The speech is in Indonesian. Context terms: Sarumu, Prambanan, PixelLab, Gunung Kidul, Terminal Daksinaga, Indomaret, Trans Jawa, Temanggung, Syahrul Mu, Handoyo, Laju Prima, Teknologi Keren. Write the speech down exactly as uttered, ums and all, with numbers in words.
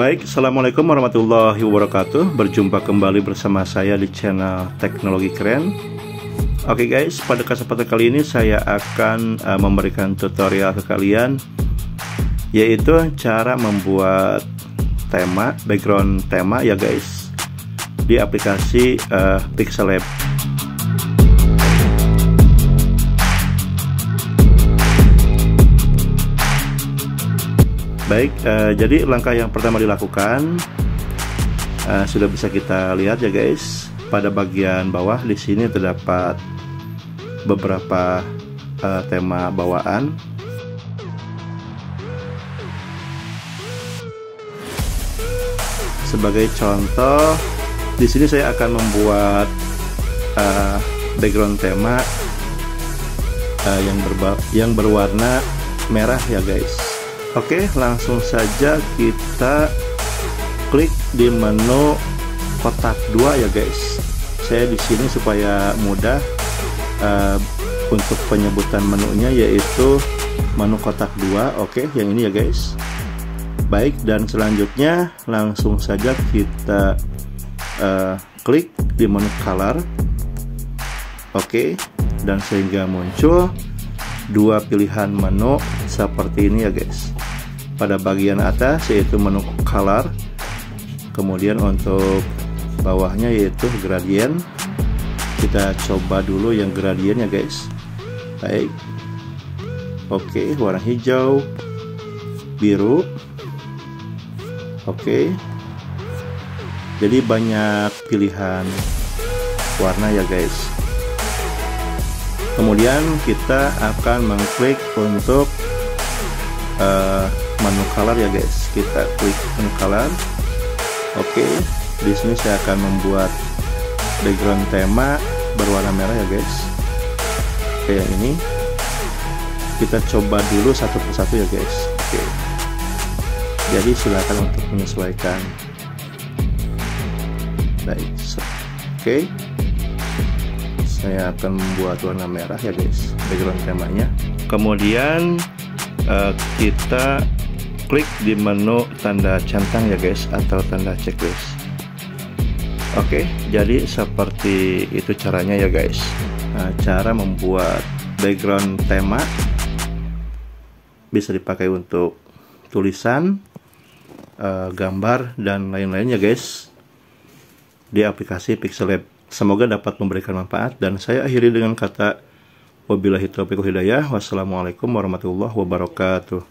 Baik, Assalamualaikum warahmatullahi wabarakatuh. Berjumpa kembali bersama saya di channel Teknologi Keren. Oke guys, pada kesempatan kali ini saya akan uh, memberikan tutorial ke kalian, yaitu cara membuat tema, background tema ya guys, di aplikasi uh, PixelLab. Baik, eh, jadi langkah yang pertama dilakukan, eh, sudah bisa kita lihat ya guys, pada bagian bawah di sini terdapat beberapa eh, tema bawaan. Sebagai contoh, di sini saya akan membuat eh, background tema eh, yang, yang berwarna merah ya guys. Oke, langsung saja kita klik di menu kotak dua ya guys. Saya di sini supaya mudah uh, untuk penyebutan menunya, yaitu menu kotak dua. Oke, yang ini ya guys. Baik, dan selanjutnya langsung saja kita uh, klik di menu color. Oke, dan sehingga muncul dua pilihan menu seperti ini ya guys. Pada bagian atas yaitu menu color, kemudian untuk bawahnya yaitu gradient. Kita coba dulu yang gradient ya guys. Baik, oke, warna hijau, biru. Oke, jadi banyak pilihan warna ya guys. Kemudian kita akan mengklik untuk uh, menu color ya guys. Kita klik menu color. Oke, di sini saya akan membuat background tema berwarna merah ya guys, kayak ini. Kita coba dulu satu persatu ya guys. Oke, jadi silakan untuk menyesuaikan. Baik, oke, saya akan membuat warna merah ya guys background temanya. Kemudian Uh, kita klik di menu tanda centang ya guys, atau tanda checklist. Oke, jadi seperti itu caranya ya guys. Nah, cara membuat background tema bisa dipakai untuk tulisan, uh, gambar, dan lain-lainnya guys, di aplikasi PixelLab. Semoga dapat memberikan manfaat, dan saya akhiri dengan kata wabillahi taufiq wal hidayah. Wassalamualaikum warahmatullahi wabarakatuh.